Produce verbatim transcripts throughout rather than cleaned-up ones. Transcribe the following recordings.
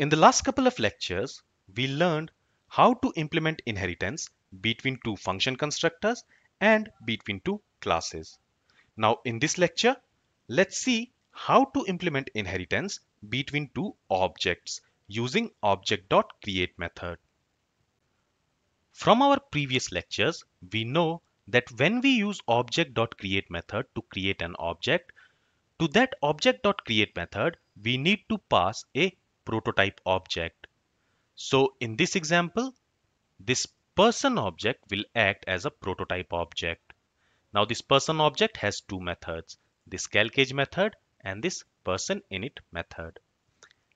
In the last couple of lectures, we learned how to implement inheritance between two function constructors and between two classes. Now in this lecture, let's see how to implement inheritance between two objects using Object.create method. From our previous lectures, we know that when we use Object.create method to create an object, to that Object.create method, we need to pass a prototype object. So in this example, this person object will act as a prototype object. Now this person object has two methods, this calcage method and this person init method.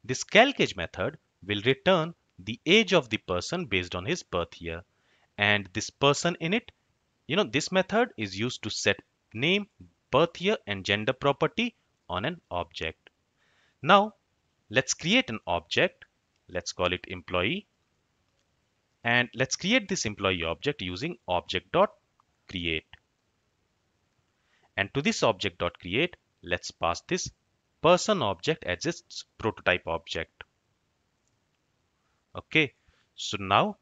This calcage method will return the age of the person based on his birth year, and this person init, you know, this method is used to set name, birth year and gender property on an object. Now let's create an object. Let's call it employee, and let's create this employee object using Object.create. And to this Object.create, let's pass this person object as its prototype object. Okay, so now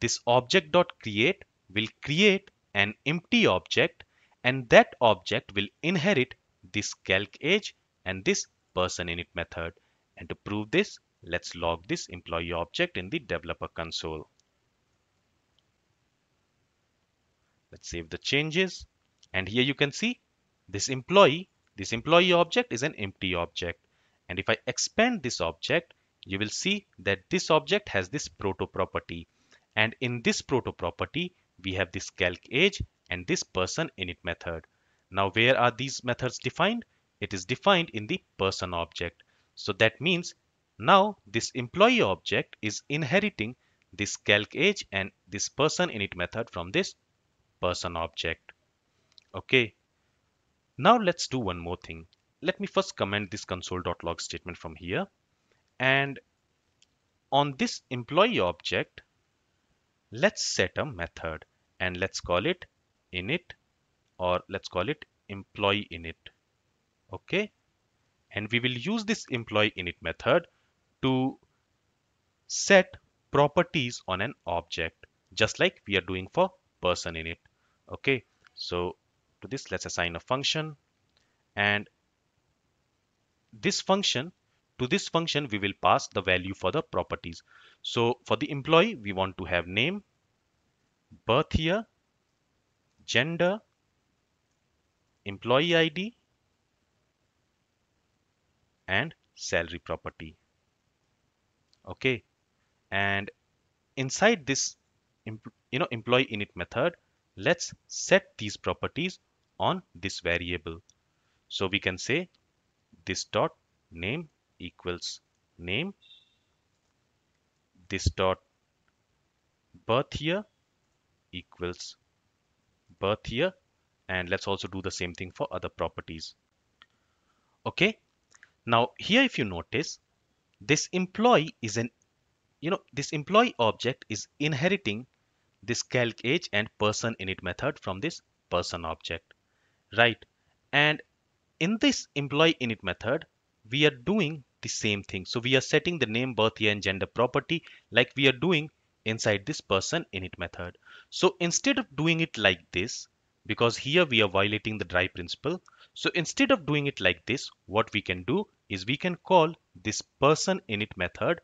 this Object.create will create an empty object, and that object will inherit this calc age and this person init method. And to prove this, let's log this employee object in the developer console. Let's save the changes. And here you can see this employee, this employee object is an empty object. And if I expand this object, you will see that this object has this proto property. And in this proto property, we have this calc age and this person init method. Now, where are these methods defined? It is defined in the person object. So that means now this employee object is inheriting this calc age and this person init method from this person object. Okay. Now let's do one more thing. Let me first comment this console.log statement from here. And on this employee object, let's set a method and let's call it init, or let's call it employee init. Okay. And we will use this employee init method to set properties on an object, just like we are doing for person init. Okay, so to this, let's assign a function, and this function, to this function, we will pass the value for the properties. So for the employee, we want to have name, birth year, gender, employee I D, and salary property. Okay, and inside this you know employee init method, let's set these properties on this variable. So we can say this dot name equals name, this dot birth year equals birth year, and let's also do the same thing for other properties. Okay, now here if you notice, this employee is an, you know, this employee object is inheriting this calc age and person init method from this person object, right? And in this employee init method, we are doing the same thing. So we are setting the name, birth year, and gender property like we are doing inside this person init method. So instead of doing it like this, because here we are violating the dry principle, so instead of doing it like this, what we can do is we can call this person init method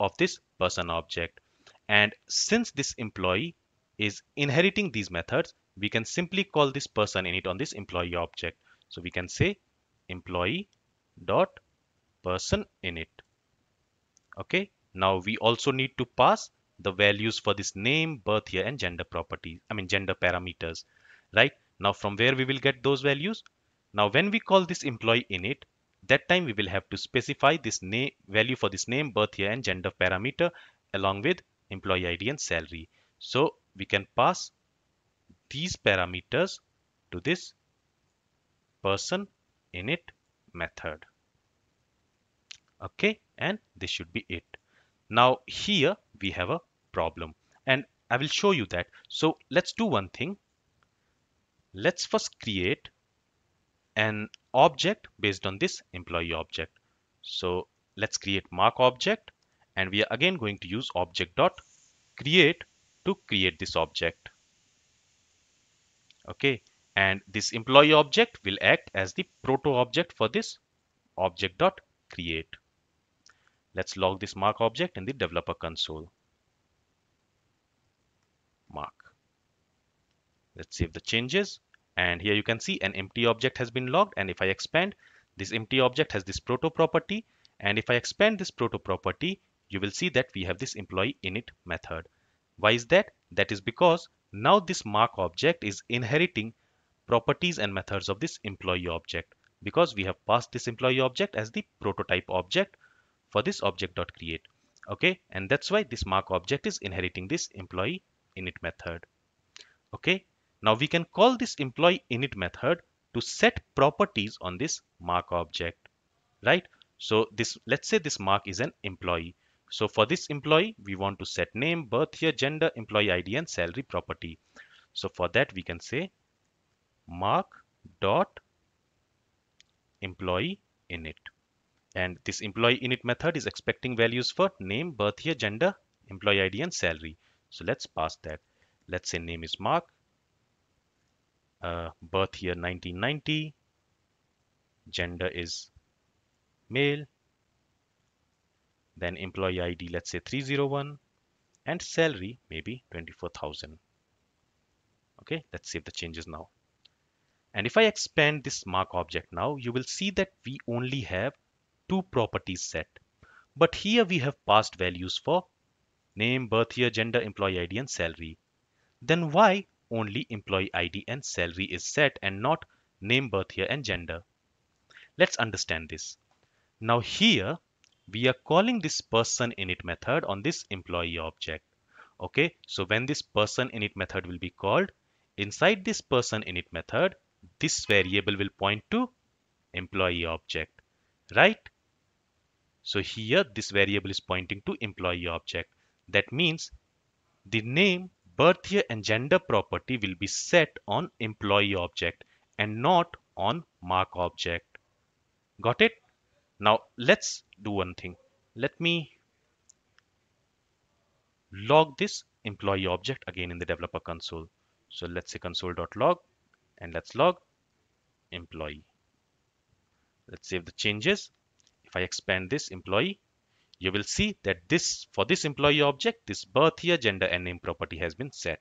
of this person object. And since this employee is inheriting these methods, we can simply call this person init on this employee object. So we can say employee dot person init. Okay, now we also need to pass the values for this name, birth year, and gender properties, I mean gender parameters. Right, now from where we will get those values? Now when we call this employee init, that time we will have to specify this name, value for this name, birth year, and gender parameter along with employee I D and salary. So we can pass these parameters to this person init method. Okay, and this should be it. Now here we have a problem, and I will show you that. So let's do one thing. Let's first create an object based on this employee object. So Let's create mark object, and we are again going to use object.create to create this object. Okay, and this employee object will act as the proto object for this object.create. Let's log this mark object in the developer console. Mark. Let's save the changes, and here you can see an empty object has been logged, and if I expand, this empty object has this proto property, and if I expand this proto property, you will see that we have this employee init method. Why is that? That is because now this mark object is inheriting properties and methods of this employee object, because we have passed this employee object as the prototype object for this object.create. Okay, and that's why this mark object is inheriting this employee init method. Okay, now we can call this employee init method to set properties on this mark object, right? So this, let's say this mark is an employee. So for this employee, we want to set name, birth year, gender, employee I D, and salary property. So for that, we can say mark dot employee init, and this employee init method is expecting values for name, birth year, gender, employee I D, and salary. So let's pass that. Let's say name is Mark, uh, birth year nineteen ninety, gender is male, then employee I D, let's say three zero one, and salary maybe twenty-four thousand. Okay, let's save the changes now. And if I expand this mark object now, you will see that we only have two properties set. But here we have passed values for name, birth year, gender, employee I D, and salary. Then why only employee I D and salary is set and not name, birth year, and gender? Let's understand this. Now here, we are calling this person init method on this employee object. Okay, so when this person init method will be called, inside this person init method, this variable will point to employee object, right? So here this variable is pointing to employee object. That means the name, birth year, and gender property will be set on employee object and not on mark object. Got it? Now let's do one thing. Let me log this employee object again in the developer console. So let's say console.log, and let's log employee. Let's save the changes. If I expand this employee, you will see that this, for this employee object, this birth year, gender, and name property has been set.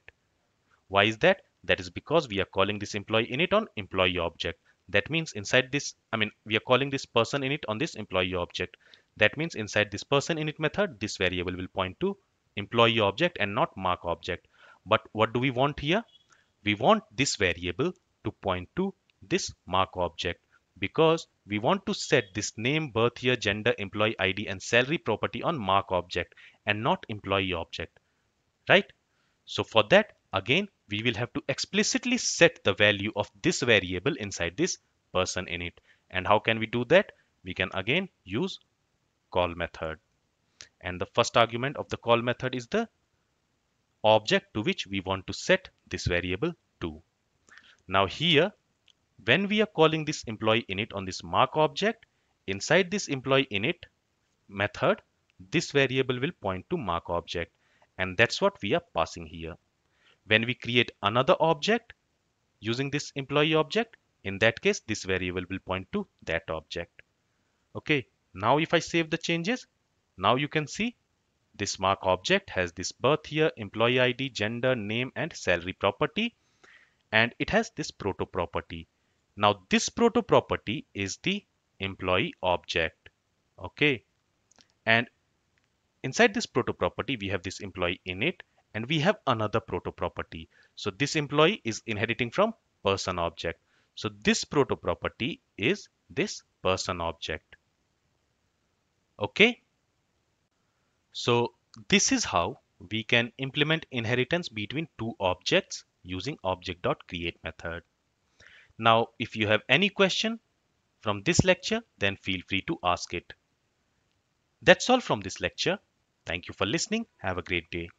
Why is that? That is because we are calling this employee init on employee object. That means inside this, I mean, we are calling this person init on this employee object. That means inside this person init method, this variable will point to employee object and not mark object. But what do we want here? We want this variable to point to this mark object, because we want to set this name, birth year, gender, employee I D, and salary property on mark object and not employee object, right? So for that, again, we will have to explicitly set the value of this variable inside this person init. And how can we do that? We can again use call method. And the first argument of the call method is the object to which we want to set this variable to. Now here, when we are calling this employee init on this mark object, inside this employee init method, this variable will point to mark object. And that's what we are passing here. When we create another object using this employee object, in that case, this variable will point to that object. Okay, now if I save the changes, now you can see this mark object has this birth year, employee I D, gender, name, and salary property, and it has this proto property. Now this proto property is the employee object. Okay, and inside this proto property, we have this employee init, and we have another proto property. So this employee is inheriting from person object. So this proto property is this person object. Okay. So this is how we can implement inheritance between two objects using object.create method. Now, if you have any question from this lecture, then feel free to ask it. That's all from this lecture. Thank you for listening. Have a great day.